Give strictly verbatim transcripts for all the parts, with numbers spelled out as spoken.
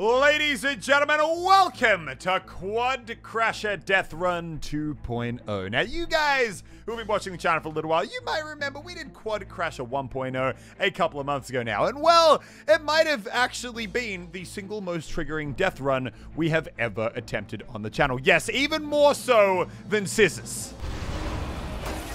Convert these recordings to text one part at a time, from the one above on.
Ladies and gentlemen, welcome to Quad Crasher Death Run two point oh. Now, you guys who've been watching the channel for a little while, you might remember we did Quad Crasher one point oh a couple of months ago now. And, well, it might have actually been the single most triggering death run we have ever attempted on the channel. Yes, even more so than scissors.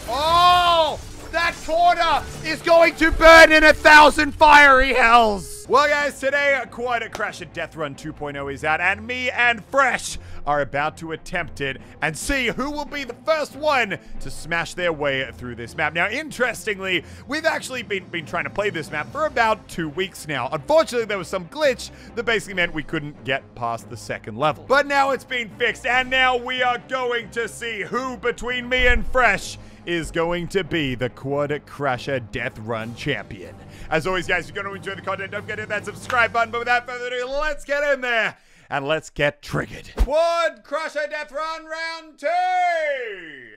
Oh! That corner is going to burn in a thousand fiery hells. Well, guys, today Quad Crasher Death Run two point oh is out, and me and Fresh are about to attempt it and see who will be the first one to smash their way through this map. Now, interestingly, we've actually been, been trying to play this map for about two weeks now. Unfortunately, there was some glitch that basically meant we couldn't get past the second level. But now it's been fixed, and now we are going to see who between me and Fresh is going to be the Quad Crasher Death Run champion. As always, guys, if you're going to enjoy the content, don't forget to hit that subscribe button. But without further ado, let's get in there and let's get triggered. Quad Crasher Death Run round two!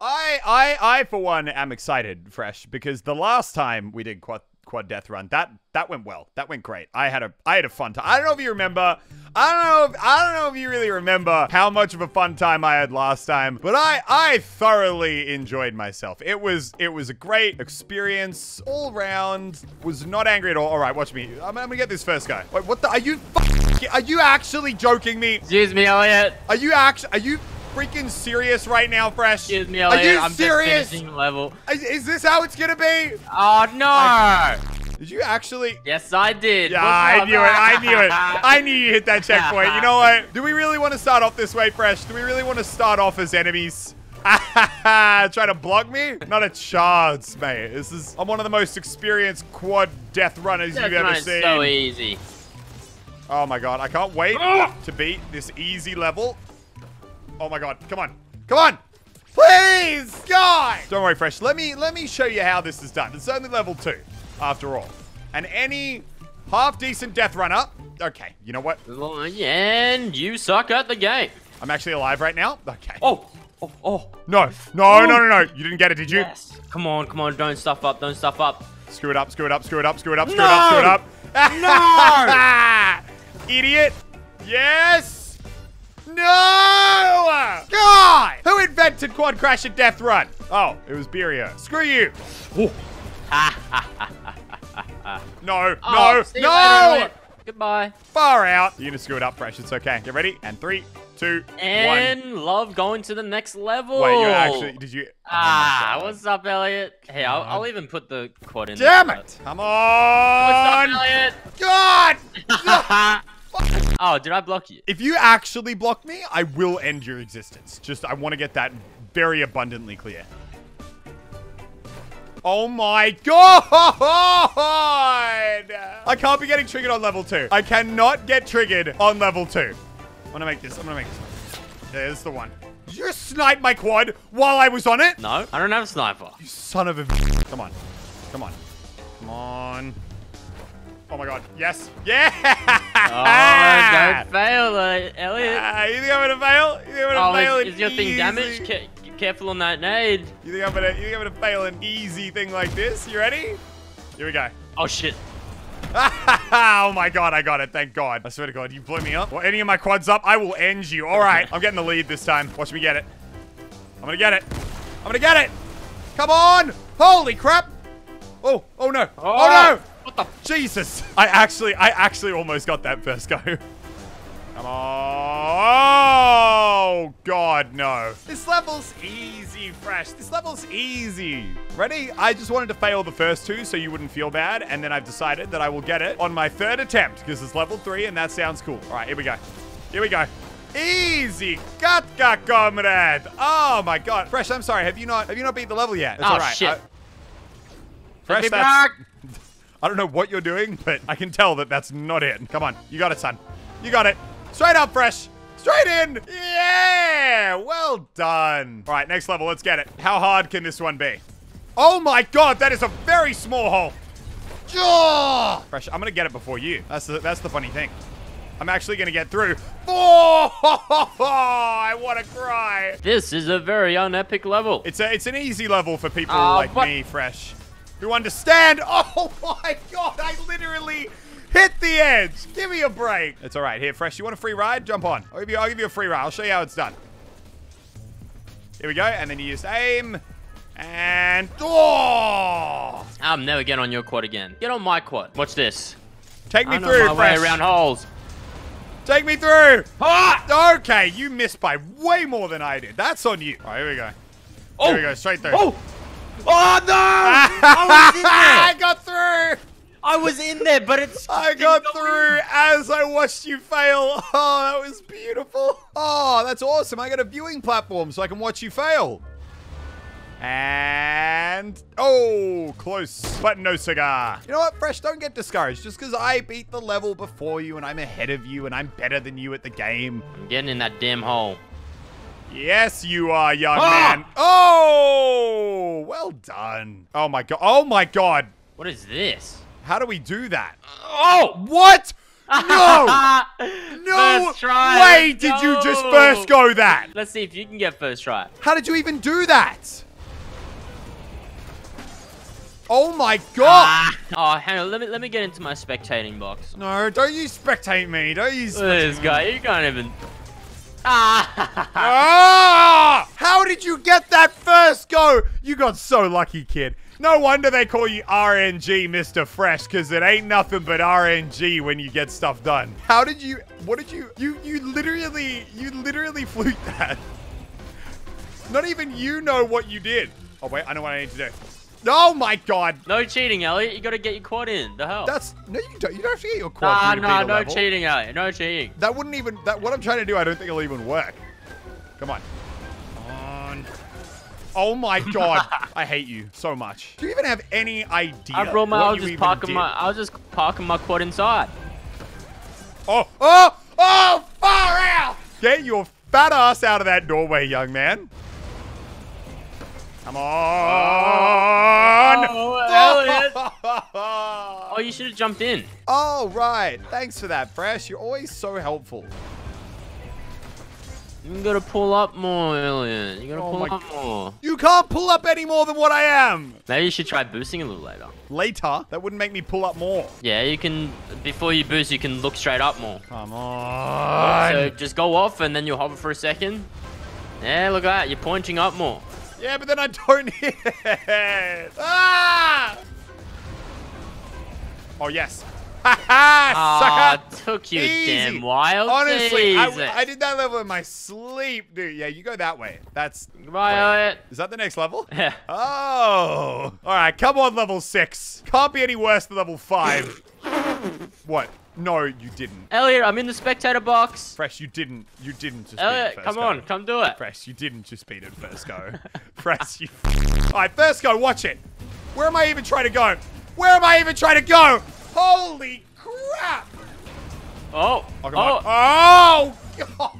I, I, I, for one, am excited, Fresh, because the last time we did Quad, quad Death Run, that that went well. That went great. I had a, I had a fun time. I don't know if you remember. I don't know. If, I don't know if you really remember how much of a fun time I had last time, but I, I thoroughly enjoyed myself. It was, it was a great experience all round. Was not angry at all. All right, watch me. I'm, I'm gonna get this first guy. Wait, what the? Are you? Fucking, are you actually joking me? Excuse me, Elliot. Are you actually? Are you freaking serious right now, Fresh? Excuse me, Elliot. Are you I'm serious? Just finishing level. Is, is this how it's gonna be? Oh no! I Did you actually? Yes, I did. Yeah, I knew it. I knew it. I knew you hit that checkpoint. You know what? Do we really want to start off this way, Fresh? Do we really want to start off as enemies? Try to block me? Not a chance, mate. This is. I'm one of the most experienced quad death runners death you've ever seen. It's so easy. Oh my god! I can't wait to beat this easy level. Oh my god! Come on! Come on! Please, God! Don't worry, Fresh. Let me let me show you how this is done. It's only level two. After all, and any half-decent death runner. Okay, you know what? And you suck at the game. I'm actually alive right now. Okay. Oh, oh, oh. No, no, oh. no, no, no. You didn't get it, did you? Yes. Come on, come on. Don't stuff up. Don't stuff up. Screw it up. Screw it up. Screw it up. Screw it up. Screw it up. Screw it up. No. Idiot. Yes. No. God. Who invented Quad Crasher Death Run? Oh, it was Beario. Screw you. Oh. No, oh, no, no! Later, goodbye. Far out. You're gonna screw it up, Fresh. It's okay. Get ready. And three, two, and one. And love going to the next level. Wait, you actually, did you? Ah, oh what's up, Elliot? Hey, I'll, I'll even put the quad in. Damn there, it! But... Come on! What's up, Elliot? God! Oh, did I block you? If you actually block me, I will end your existence. Just, I want to get that very abundantly clear. Oh my god! I can't be getting triggered on level two. I cannot get triggered on level two. I'm gonna make this. I'm gonna make this. There's the one. Did you snipe my quad while I was on it? No, I don't have a sniper. You son of a... Come on. Come on. Come on. Oh my god. Yes. Yeah! Oh, don't fail, Elliot. Uh, you think I'm gonna fail? You think I'm gonna oh, fail? Is, is your easy. thing damaged? Can Careful on that nade. You think I'm gonna, you think I'm gonna fail an easy thing like this? You ready? Here we go. Oh shit! Oh my god, I got it. Thank God. I swear to God, you blew me up. Well, any of my quads up, I will end you. All right, I'm getting the lead this time. Watch me get it. I'm gonna get it. I'm gonna get it. Come on! Holy crap! Oh, oh no! Oh, oh no! What the? Jesus! I actually, I actually almost got that first go. Come on. Oh, God, no. This level's easy, Fresh. This level's easy. Ready? I just wanted to fail the first two so you wouldn't feel bad, and then I've decided that I will get it on my third attempt because it's level three, and that sounds cool. All right, here we go. Here we go. Easy, Katka, comrade. Oh, my God. Fresh, I'm sorry. Have you not Have you not beat the level yet? It's oh, all right. shit. I Fresh, back. I don't know what you're doing, but I can tell that that's not it. Come on. You got it, son. You got it. Straight up, Fresh. Straight in. Yeah. Well done. All right, next level. Let's get it. How hard can this one be? Oh, my God. That is a very small hole. Oh! Fresh, I'm going to get it before you. That's the, that's the funny thing. I'm actually going to get through. Oh, I want to cry. This is a very unepic level. It's a, it's an easy level for people uh, like me, Fresh, who understand. Oh, my God. I literally... Hit the edge. Give me a break. It's all right. Here, Fresh, you want a free ride? Jump on. I'll give you, I'll give you a free ride. I'll show you how it's done. Here we go. And then you just aim. And... Oh! I'm never getting on your quad again. Get on my quad. Watch this. Take me I'm through, on my Fresh. Way around holes. Take me through. Ah! Okay, you missed by way more than I did. That's on you. All right, here we go. Oh. Here we go, straight through. Oh! Oh, no! I was in there. I got through. I was in there, but it's... I got through as I watched you fail. Oh, that was beautiful. Oh, that's awesome. I got a viewing platform so I can watch you fail. And... Oh, close. But no cigar. You know what, Fresh? Don't get discouraged. Just because I beat the level before you and I'm ahead of you and I'm better than you at the game. I'm getting in that damn hole. Yes, you are, young ah! man. Oh, well done. Oh, my God. Oh, my God. What is this? How do we do that? Oh, what? No. No way did no. you just first go that. Let's see if you can get first try. How did you even do that? Oh, my God. Ah. Oh, hang on. Let me, let me get into my spectating box. No, don't you spectate me. Don't you spectate Look at this guy. You can't even... Ah! Oh, how did you get that first go? You got so lucky, kid. No wonder they call you R N G, Mister Fresh, because it ain't nothing but R N G when you get stuff done. How did you... What did you... You, you literally... You literally fluked that. Not even you know what you did. Oh, wait. I know what I need to do. Oh, my God. No cheating, Elliot. You got to get your quad in. The hell? That's... No, you don't. You don't have to get your quad nah, in. Nah, no, no level. cheating, Elliot. No cheating. That wouldn't even... That What I'm trying to do, I don't think it'll even work. Come on. Come on. Oh, my God. I hate you so much. Do you even have any idea I brought my... I was just parking my... I was just parking my quad inside. Oh, oh, oh, far out. Get your fat ass out of that doorway, young man. Come on! Oh, oh, you should have jumped in. Oh, right. Thanks for that, Fresh. You're always so helpful. You gotta pull up more, Elliot. You gotta oh pull up God. more. You can't pull up any more than what I am. Maybe you should try boosting a little later. Later? That wouldn't make me pull up more. Yeah, you can. Before you boost, you can look straight up more. Come on. So just go off, and then you'll hover for a second. Yeah, look at that. You're pointing up more. Yeah, but then I don't hit it. Ah! Oh, yes. Ha ha! Sucker! Took you Easy. damn wild. Honestly, I, I did that level in my sleep, dude. Yeah, you go that way. That's... Goodbye, Elliot. Is that the next level? Yeah. Oh. All right, come on, level six. Can't be any worse than level five. What? No, you didn't. Elliot, I'm in the spectator box. Fresh, you didn't. You didn't just Elliot, beat it first come go. on. Come do it. Fresh, you didn't just beat it first go. Fresh, you... All right, first go. Watch it. Where am I even trying to go? Where am I even trying to go? Holy crap. Oh. Oh, come on. Oh.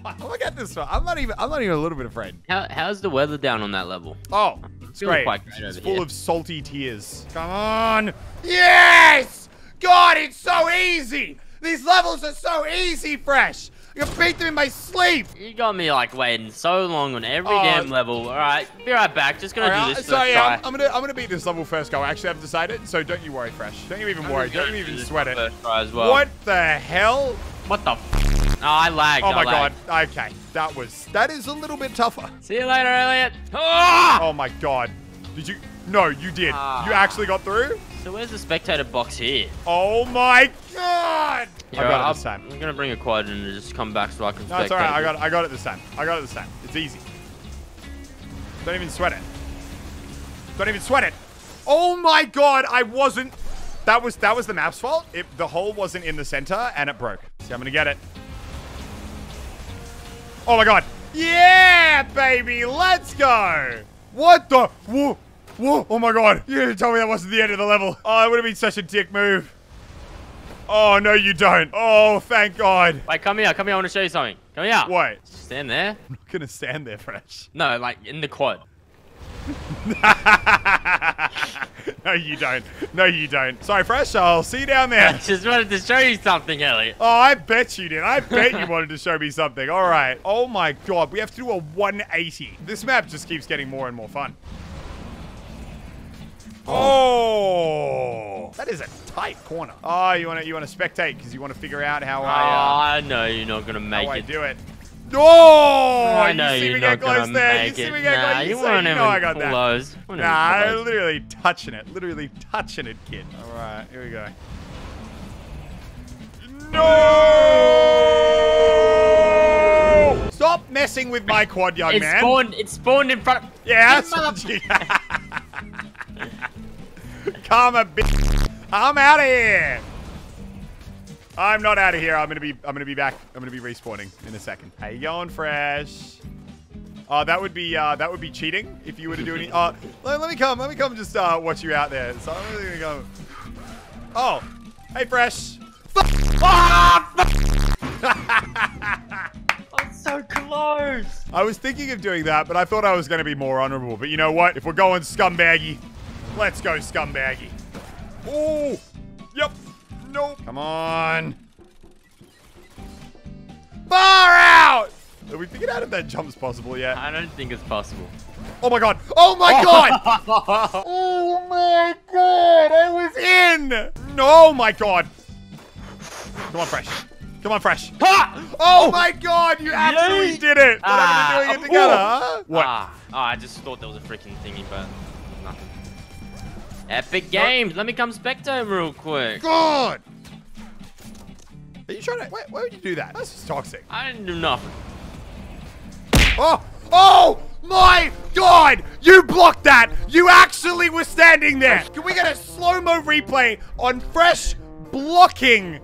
God. Look at this one. I'm not even I'm not even a little bit afraid. How, how's the weather down on that level? Oh, it's great. great. It's full here. of salty tears. Come on. Yes. God, it's so easy. These levels are so easy, Fresh. I can beat them in my sleep. You got me like waiting so long on every oh. damn level. All right, be right back. Just gonna right, do this. So first yeah, try. I'm gonna I'm gonna beat this level first go. I actually haven't decided, so don't you worry, Fresh. Don't you even worry. Don't you even sweat it. As well. What the hell? What the? F oh, I lagged. Oh my I lagged. God. Okay, that was that is a little bit tougher. See you later, Elliot. Oh, oh my God. Did you? No, you did. Ah. You actually got through. So where's the spectator box here? Oh my God! Yeah, I got it this time. I'm gonna bring a quad and just come back so I can. No, it's alright. I got it. I got it this time. I got it this time. It's easy. Don't even sweat it. Don't even sweat it. Oh my God! I wasn't. That was that was the map's fault. It, the hole wasn't in the center and it broke. See, I'm gonna get it. Oh my God! Yeah, baby, let's go. What the? Whoa. Whoa, oh my God. You didn't tell me that wasn't the end of the level. Oh, it would have been such a dick move. Oh, no, you don't. Oh, thank God. Wait, come here. Come here. I want to show you something. Come here. Wait. Stand there. I'm not going to stand there, Fresh. No, like in the quad. No, you don't. No, you don't. Sorry, Fresh. I'll see you down there. I just wanted to show you something, Elliot. Oh, I bet you did. I bet you wanted to show me something. All right. Oh my God. We have to do a one eighty. This map just keeps getting more and more fun. Oh! That is a tight corner. Oh, you want to you want to spectate because you want to figure out how oh, I... Oh, uh, I know you're not going to make how it. How I do it. Oh! I know you see me get close there. You see me get close. You weren't even close. Nah, I'm literally touching it. Literally touching it, kid. All right, here we go. No! Stop messing with my quad, young man. It spawned. It spawned in front of... Yeah, that's what you... Come a bitch. I'm out of here. I'm not out of here. I'm gonna be. I'm gonna be back. I'm gonna be respawning in a second. How you going, Fresh? Oh, uh, that would be. Uh, that would be cheating if you were to do any. Uh, let, let me come. Let me come. Just uh, watch you out there. So I'm gonna go. Oh, hey, Fresh. Ah! I'm so close. I was thinking of doing that, but I thought I was gonna be more honorable. But you know what? If we're going scumbaggy, let's go scumbaggy. Oh, yep. Nope. Come on. Far out! Have we figured out if that jump's possible yet? I don't think it's possible. Oh my god. Oh my oh. god! Oh my god! I was in! No, my god. Come on, Fresh. Come on, Fresh. Ah! Oh my god! You actually did it! We're not gonna be doing it together, huh? What? Ah. Oh, I just thought there was a freaking thingy, but nothing. Epic Games, let me come spectate real quick. God! Are you trying to... Why, why would you do that? That's just toxic. I didn't do nothing. Oh! Oh! My God! You blocked that! You actually were standing there! Can we get a slow-mo replay on Fresh blocking?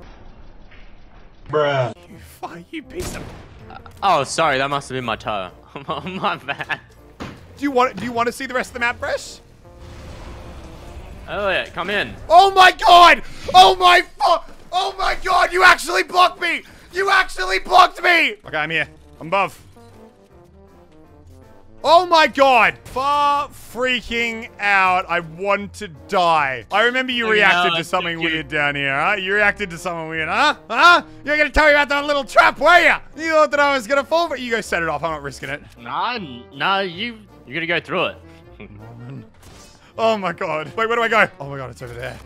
Bruh. You fuck, you piece of... Uh, oh, sorry. That must have been my toe. My bad. Do you want, do you want to see the rest of the map, Fresh? Elliot, come in. Oh my god! Oh my fuck! Oh my god, you actually blocked me! You actually blocked me! Okay, I'm here. I'm above. Oh my god! Far freaking out. I want to die. I remember you reacted to something weird down here, huh? You reacted to something weird, huh? Huh? You're gonna tell me about that little trap, were you? You thought that I was gonna fall, but you go set it off. I'm not risking it. Nah, nah, you, you're gonna go through it. Oh my god. Wait, where do I go? Oh my god, it's over there.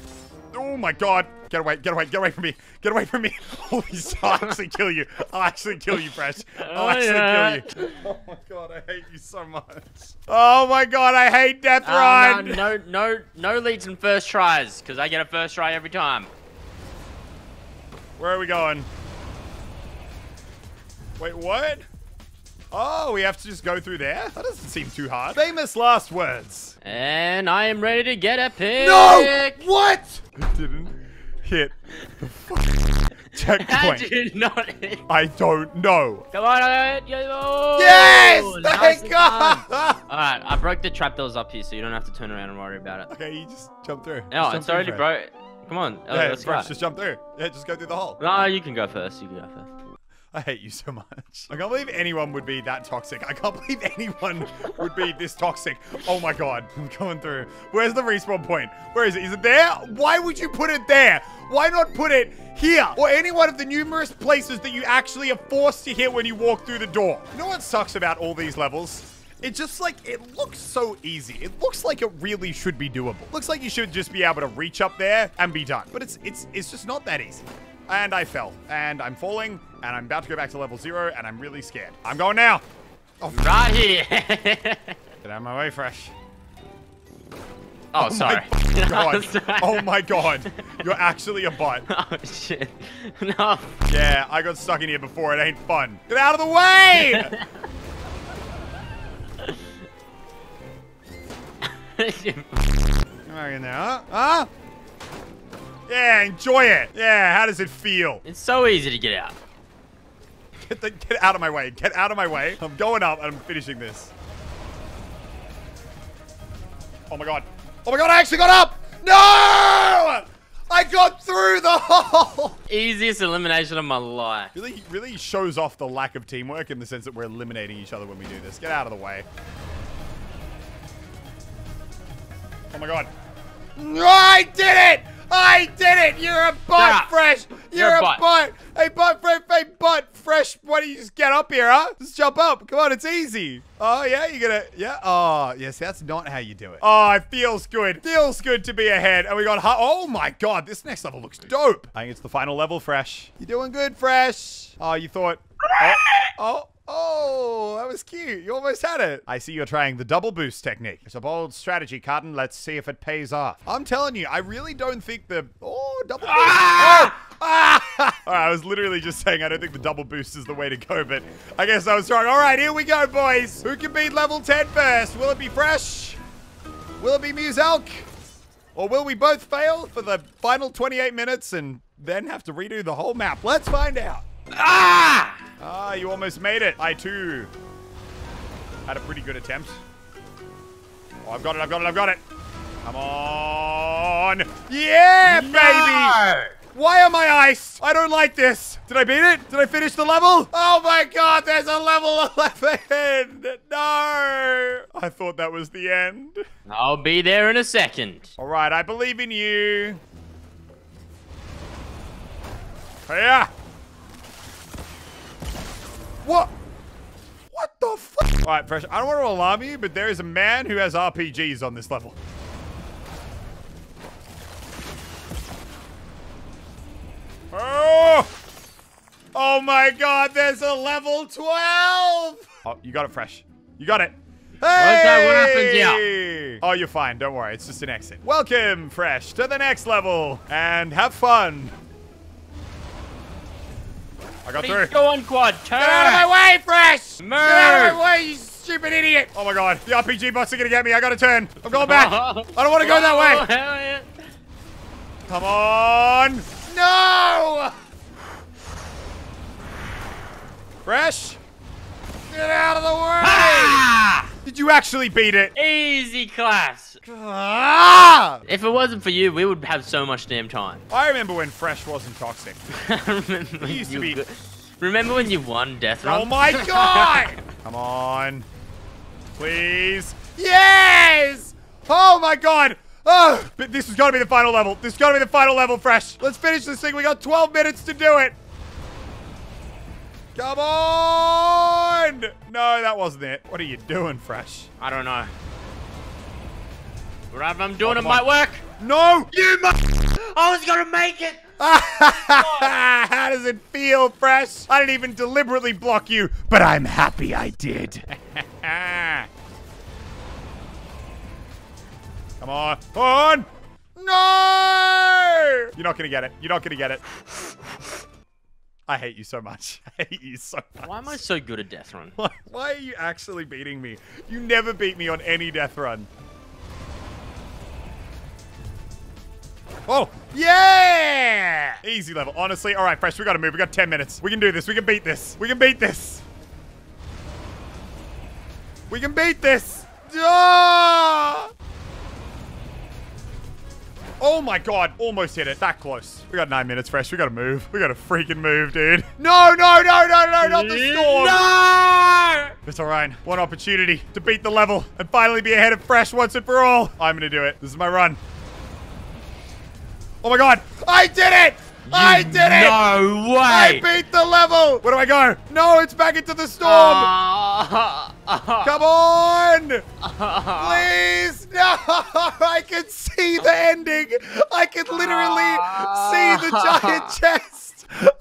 Oh my god. Get away, get away, get away from me. Get away from me. Holy I'll actually kill you. I'll actually kill you, Fresh. I'll actually yeah. kill you. Oh my god, I hate you so much. Oh my god, I hate Death uh, Run. No, no, no, no leads in first tries, because I get a first try every time. Where are we going? Wait, what? Oh, we have to just go through there? That doesn't seem too hard. Famous last words. And I am ready to get a pick. No! What? I didn't hit the fucking checkpoint. How did you not hit? I don't know. Come on, Elliot. Yes! Nice thank God! Alright, I broke the trap that was up here, so you don't have to turn around and worry about it. Okay, you just jump through. No, just it's jump already broke. Come on, Elliot, yeah, let's go. Just jump through. Yeah, just go through the hole. No, you can go first. You can go first. I hate you so much. I can't believe anyone would be that toxic. I can't believe anyone would be this toxic. Oh my god, I'm going through. Where's the respawn point? Where is it? Is it there? Why would you put it there? Why not put it here? Or any one of the numerous places that you actually are forced to hit when you walk through the door. You know what sucks about all these levels? It just like, it looks so easy. It looks like it really should be doable. Looks like you should just be able to reach up there and be done. But it's it's it's just not that easy. And I fell. And I'm falling. And I'm about to go back to level zero. And I'm really scared. I'm going now. Oh, right here. Get out of my way, Fresh. Oh, oh sorry. My god. Sorry. Oh, my God. You're actually a bot. Oh, shit. No. Yeah, I got stuck in here before. It ain't fun. Get out of the way. Come on in there, huh? Huh? Yeah, enjoy it. Yeah, how does it feel? It's so easy to get out. Get, the, get out of my way. Get out of my way. I'm going up and I'm finishing this. Oh my god. Oh my god, I actually got up. No! I got through the hole. Easiest elimination of my life. Really, really shows off the lack of teamwork in the sense that we're eliminating each other when we do this. Get out of the way. Oh my god. No, I did it! I did it! You're a butt, Fresh! You're, You're a butt. butt! Hey, butt, Fresh, hey, butt, Fresh! Why don't you just get up here, huh? Just jump up. Come on, it's easy. Oh, yeah, you're gonna, yeah. Oh, yes, that's not how you do it. Oh, it feels good. Feels good to be ahead. And we got, oh my God, this next level looks dope. I think it's the final level, Fresh. You're doing good, Fresh. Oh, you thought, oh, oh. Oh, that was cute. You almost had it. I see you're trying the double boost technique. It's a bold strategy, Carton. Let's see if it pays off. I'm telling you, I really don't think the... Oh, double boost. Ah! Oh! Ah! All right, I was literally just saying I don't think the double boost is the way to go, but I guess I was wrong. All right, here we go, boys. Who can beat level ten first? Will it be Fresh? Will it be Muselk? Or will we both fail for the final twenty-eight minutes and then have to redo the whole map? Let's find out. Ah! Ah, you almost made it. I, too, had a pretty good attempt. Oh, I've got it, I've got it, I've got it. Come on. Yeah, no! Baby. Why am I iced? I don't like this. Did I beat it? Did I finish the level? Oh, my God, there's a level eleven. No. I thought that was the end. I'll be there in a second. All right, I believe in you. Hiya. What? What the fuck? All right, Fresh, I don't want to alarm you, but there is a man who has R P Gs on this level. Oh! Oh my God, there's a level twelve! Oh, you got it, Fresh. You got it. Hey! What happened here? Oh, you're fine. Don't worry. It's just an exit. Welcome, Fresh, to the next level. And have fun. I got Please through. Go on, Quad. Turn. Get out of my way, Fresh! Move. Get out of my way, you stupid idiot! Oh my God, the R P G bots are gonna get me. I gotta turn. I'm going back. I don't want to go that way. Hell yeah. Come on! No! Fresh, get out of the way! Ah! Did you actually beat it? Easy, class. Ah! If it wasn't for you, we would have so much damn time. I remember when Fresh wasn't toxic. I remember, used to be... remember when you won Deathrun? Oh my God! Come on. Please. Yes! Oh my God. Oh, but this has got to be the final level. This has got to be the final level, Fresh. Let's finish this thing. We got twelve minutes to do it. Come on! No, that wasn't it. What are you doing, Fresh? I don't know. Whatever I'm doing, oh, it might work. No! You must! I was gonna make it! How does it feel, Fresh? I didn't even deliberately block you, but I'm happy I did. Come on. Come on! No! You're not gonna get it. You're not gonna get it. I hate you so much. I hate you so much. Why am I so good at Deathrun? Why, why are you actually beating me? You never beat me on any Deathrun. Oh, yeah! Easy level, honestly. All right, Fresh, we gotta move. We got ten minutes. We can do this. We can beat this. We can beat this. We can beat this. Ah! Oh my God, almost hit it. That close. We got nine minutes, Fresh. We gotta move. We gotta freaking move, dude. No, no, no, no, no, not the storm. No! It's all right. One opportunity to beat the level and finally be ahead of Fresh once and for all. I'm gonna do it. This is my run. Oh my God, I did it! You I did it! No way! I beat the level! Where do I go? No, it's back into the storm! Uh, uh, Come on! Uh, Please! No! I can see the ending! I can literally uh, see the giant chest!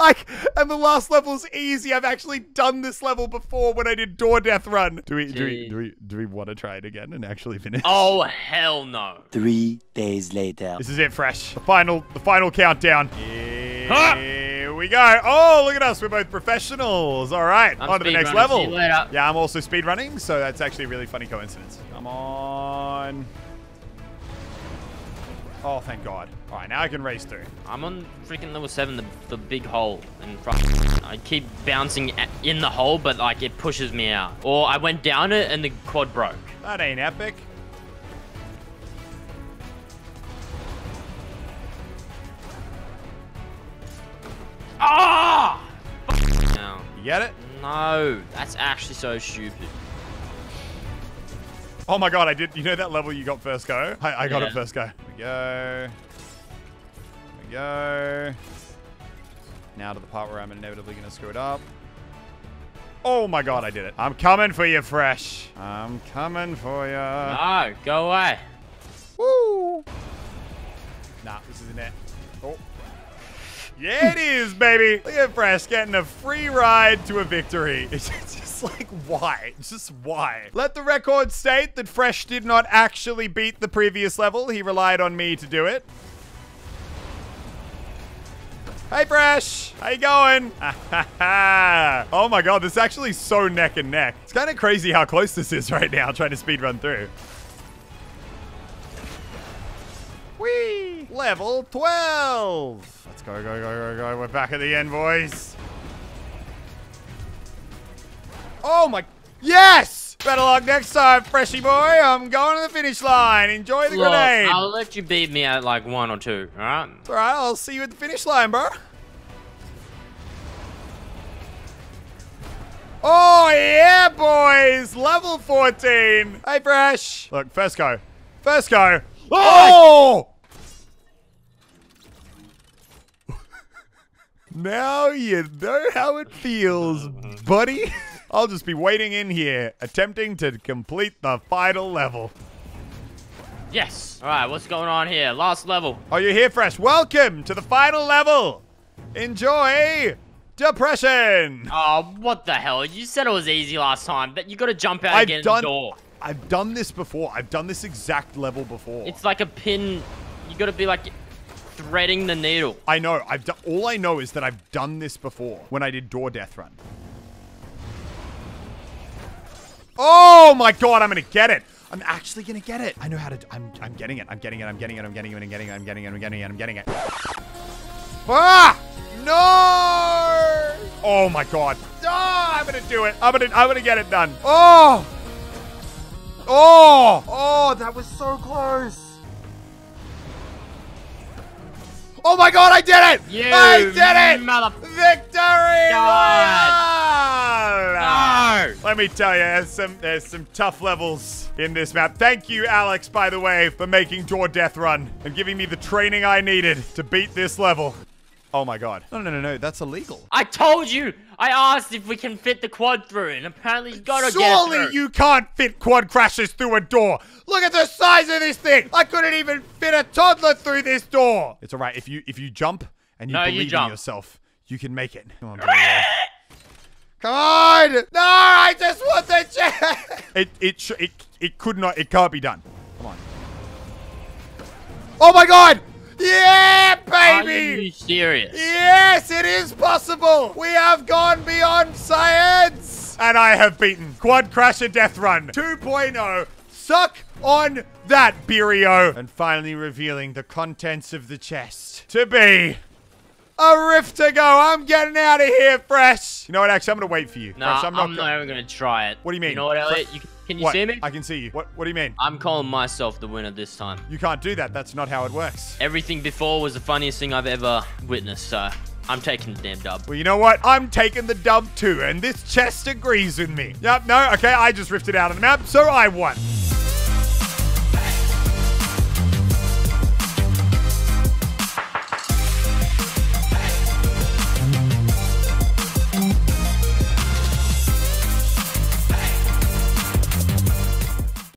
I, and the last level's easy. I've actually done this level before when I did Door Death Run. Do we, do we, do we, do we want to try it again and actually finish? Oh, hell no. Three days later. This is it, Fresh. The final, the final countdown. Yeah. Here we go. Oh, look at us. We're both professionals. All right. I'm on to the next level. See you later. Yeah, I'm also speedrunning, so that's actually a really funny coincidence. Come on. Oh, thank God. All right, now I can race through. I'm on freaking level seven, the, the big hole in front. I keep bouncing at, in the hole, but like it pushes me out. Or I went down it and the quad broke. That ain't epic. Ah! Oh, no. You get it? No, that's actually so stupid. Oh my God, I did. You know that level you got first go? I, I got yeah. it first go. Here we go. we go. Now to the part where I'm inevitably going to screw it up. Oh my god, I did it. I'm coming for you, Fresh. I'm coming for you. No, go away. Woo. Nah, this isn't it. Oh. Yeah, it is, baby. Look at Fresh getting a free ride to a victory. It's just like, why? Just why? Let the record state that Fresh did not actually beat the previous level. He relied on me to do it. Hey, Fresh. How you going? Oh my god, this is actually so neck and neck. It's kind of crazy how close this is right now, trying to speedrun through. Whee! Level twelve! Let's go, go, go, go, go. We're back at the end, boys. Oh my... Yes! Better luck next time, Freshie boy. I'm going to the finish line. Enjoy the Look, grenade. I'll let you beat me at like one or two, all right? It's all right. I'll see you at the finish line, bro. Oh, yeah, boys. Level fourteen. Hey, Fresh. Look, first go. First go. Oh! Now you know how it feels, buddy. I'll just be waiting in here, attempting to complete the final level. Yes. All right, what's going on here? Last level. Oh, you're here, Fresh. Welcome to the final level. Enjoy depression. Oh, what the hell? You said it was easy last time, but you got to jump out I've again done the door. I've done this before. I've done this exact level before. It's like a pin. You got to be like... threading the needle. I know. I've done. All I know is that I've done this before when I did Door Death Run. Oh my god! I'm gonna get it. I'm actually gonna get it. I know how to. I'm. I'm getting it. I'm getting it. I'm getting it. I'm getting it. I'm getting it. I'm getting it. I'm getting it. I'm getting it. Ah! No! Oh my god! Ah! I'm gonna do it. I'm gonna. I'm gonna get it done. Oh! Oh! Oh! That was so close. Oh my god, I did it! You I did it! Mother Victory! No. No. Let me tell you, there's some, there's some tough levels in this map. Thank you, Alex, by the way, for making Door Death Run and giving me the training I needed to beat this level. Oh my god. No, no, no, no, that's illegal. I told you! I asked if we can fit the quad through, and apparently you gotta Surely get Surely you can't fit quad crashers through a door! Look at the size of this thing! I couldn't even fit a toddler through this door! It's alright, if you if you jump and you no, believe you jump. in yourself, you can make it. Come on, Come on! No, I just want the chance! It, it, sh it, it could not, it can't be done. Come on. Oh my god! Yeah, baby! Are you serious? Yes, it is possible! We have gone beyond science! And I have beaten Quad Crasher Death Run two point oh. Suck on that, Beario! And finally revealing the contents of the chest to be a rift to go. I'm getting out of here, Fresh! You know what, actually, I'm gonna wait for you. No, nah, I'm not, I'm not even gonna try it. What do you mean? You know what, Elliot? You Can you what? see me? I can see you. What What do you mean? I'm calling myself the winner this time. You can't do that. That's not how it works. Everything before was the funniest thing I've ever witnessed, so I'm taking the damn dub. Well, you know what? I'm taking the dub too, and this chest agrees with me. Yep, no, okay, I just ripped it out of the map, so I won.